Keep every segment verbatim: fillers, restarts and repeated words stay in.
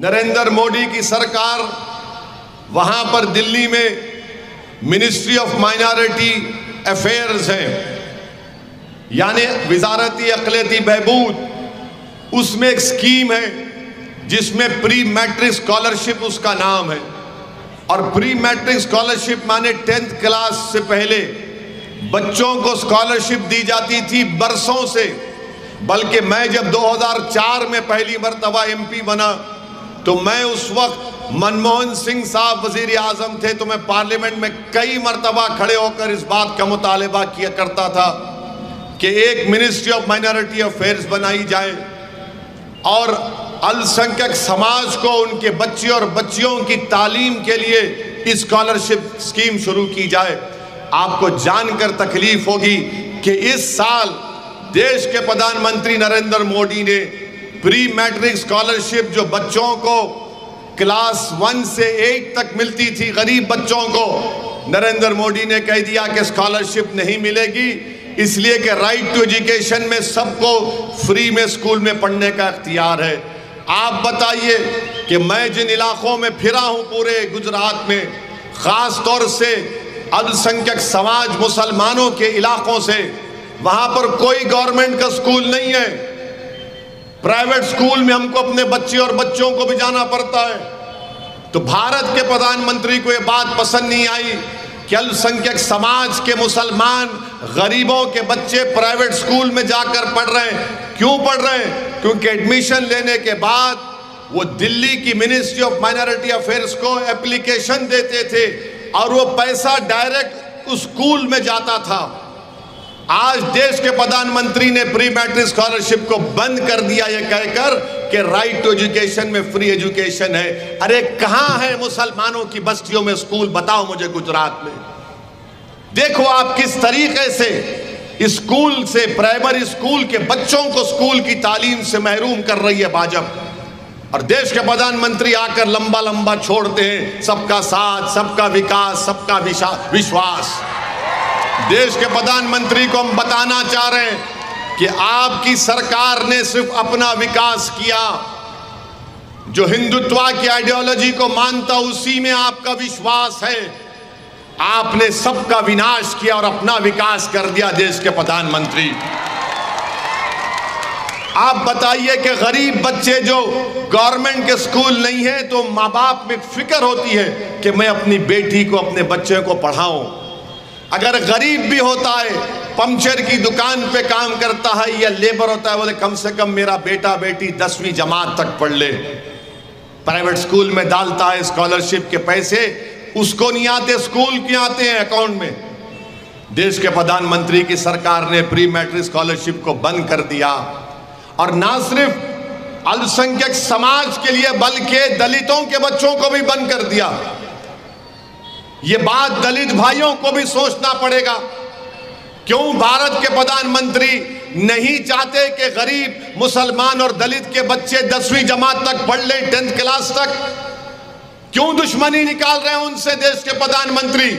नरेंद्र मोदी की सरकार वहां पर दिल्ली में मिनिस्ट्री ऑफ माइनॉरिटी अफेयर्स है, यानी वजारती अकलियती बहबूद, उसमें एक स्कीम है जिसमें प्री मैट्रिक स्कॉलरशिप उसका नाम है। और प्री मैट्रिक स्कॉलरशिप माने टेंथ क्लास से पहले बच्चों को स्कॉलरशिप दी जाती थी बरसों से। बल्कि मैं जब दो हज़ार चार में पहली मरतबा एमपी बना तो मैं उस वक्त मनमोहन सिंह साहब वजीर आजम थे, तो मैं पार्लियामेंट में कई मरतबा खड़े होकर इस बात का मुतालबा किया करता था कि एक मिनिस्ट्री ऑफ माइनॉरिटी अफेयर्स बनाई जाए और अल्पसंख्यक समाज को उनके बच्चे और बच्चियों की तालीम के लिए स्कॉलरशिप स्कीम शुरू की जाए। आपको जानकर तकलीफ होगी कि इस साल देश के प्रधानमंत्री नरेंद्र मोदी ने प्री मैट्रिक स्कॉलरशिप जो बच्चों को क्लास वन से एट तक मिलती थी, गरीब बच्चों को नरेंद्र मोदी ने कह दिया कि स्कॉलरशिप नहीं मिलेगी, इसलिए कि राइट टू एजुकेशन में सबको फ्री में स्कूल में पढ़ने का इख्तियार है। आप बताइए कि मैं जिन इलाकों में फिरा हूँ पूरे गुजरात में, ख़ास तौर से अल्पसंख्यक समाज मुसलमानों के इलाकों से, वहां पर कोई गवर्नमेंट का स्कूल नहीं है। प्राइवेट स्कूल में हमको अपने बच्चे और बच्चों को भी जाना पड़ता है। तो भारत के प्रधानमंत्री को यह बात पसंद नहीं आई कि अल्पसंख्यक समाज के मुसलमान गरीबों के बच्चे प्राइवेट स्कूल में जाकर पढ़ रहे हैं। क्यों पढ़ रहे हैं? क्योंकि एडमिशन लेने के बाद वो दिल्ली की मिनिस्ट्री ऑफ माइनॉरिटी अफेयर्स को एप्लीकेशन देते थे और वो पैसा डायरेक्ट स्कूल में जाता था। आज देश के प्रधानमंत्री ने प्री मैट्रिक स्कॉलरशिप को बंद कर दिया यह कहकर कि राइट टू एजुकेशन में फ्री एजुकेशन है। अरे कहां है मुसलमानों की बस्तियों में स्कूल? बताओ मुझे गुजरात में। देखो आप किस तरीके से स्कूल से, प्राइमरी स्कूल के बच्चों को स्कूल की तालीम से महरूम कर रही है भाजपा। और देश के प्रधानमंत्री आकर लंबा लंबा छोड़ते हैं, सबका साथ, सबका विकास, सबका विश्वास। देश के प्रधानमंत्री को हम बताना चाह रहे हैं कि आपकी सरकार ने सिर्फ अपना विकास किया। जो हिंदुत्वा की आइडियोलॉजी को मानता उसी में आपका विश्वास है। आपने सबका विनाश किया और अपना विकास कर दिया देश के प्रधानमंत्री। आप बताइए कि गरीब बच्चे जो गवर्नमेंट के स्कूल नहीं है तो माँ बाप में फिक्र होती है कि मैं अपनी बेटी को, अपने बच्चे को पढ़ाऊं। अगर गरीब भी होता है, पंचर की दुकान पे काम करता है या लेबर होता है, बोले कम से कम मेरा बेटा बेटी दसवीं जमात तक पढ़ ले। प्राइवेट स्कूल में डालता है स्कॉलरशिप के पैसे, उसको नहीं आते, स्कूल के आते हैं अकाउंट में। देश के प्रधानमंत्री की सरकार ने प्री मैट्रिक स्कॉलरशिप को बंद कर दिया और ना सिर्फ अल्पसंख्यक समाज के लिए बल्कि दलितों के बच्चों को भी बंद कर दिया। ये बात दलित भाइयों को भी सोचना पड़ेगा। क्यों भारत के प्रधानमंत्री नहीं चाहते कि गरीब मुसलमान और दलित के बच्चे दसवीं जमात तक पढ़ लें, टेंथ क्लास तक? क्यों दुश्मनी निकाल रहे हैं उनसे देश के प्रधानमंत्री?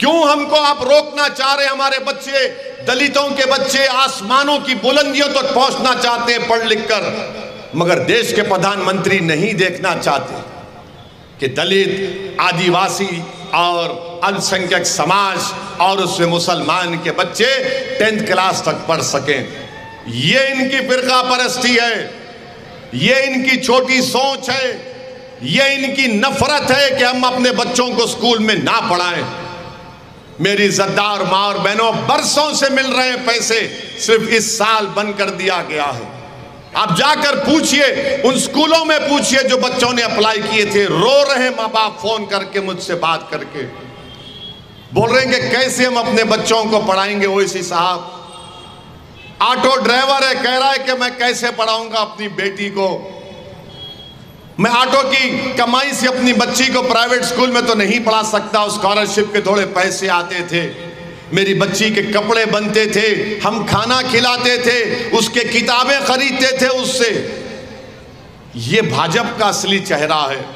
क्यों हमको आप रोकना चाह रहे हैं? हमारे बच्चे, दलितों के बच्चे आसमानों की बुलंदियों तक पहुंचना चाहते हैं पढ़ लिख कर, मगर देश के प्रधानमंत्री नहीं देखना चाहते कि दलित, आदिवासी और अल्पसंख्यक समाज और उसमें मुसलमान के बच्चे टेंथ क्लास तक पढ़ सकें। ये इनकी फिरका परस्ती है, ये इनकी छोटी सोच है, ये इनकी नफरत है कि हम अपने बच्चों को स्कूल में ना पढ़ाएं। मेरी ज़द्दार माँ और बहनों, बरसों से मिल रहे हैं पैसे, सिर्फ इस साल बंद कर दिया गया है। आप जाकर पूछिए उन स्कूलों में, पूछिए जो बच्चों ने अप्लाई किए थे, रो रहे माँ बाप फोन करके मुझसे बात करके बोल रहे हैं कि कैसे हम अपने बच्चों को पढ़ाएंगे। ओएसी साहब ऑटो ड्राइवर है, कह रहा है कि मैं कैसे पढ़ाऊंगा अपनी बेटी को, मैं ऑटो की कमाई से अपनी बच्ची को प्राइवेट स्कूल में तो नहीं पढ़ा सकता। स्कॉलरशिप के थोड़े पैसे आते थे, मेरी बच्ची के कपड़े बनते थे, हम खाना खिलाते थे, उसके किताबें खरीदते थे उससे। ये भाजपा का असली चेहरा है।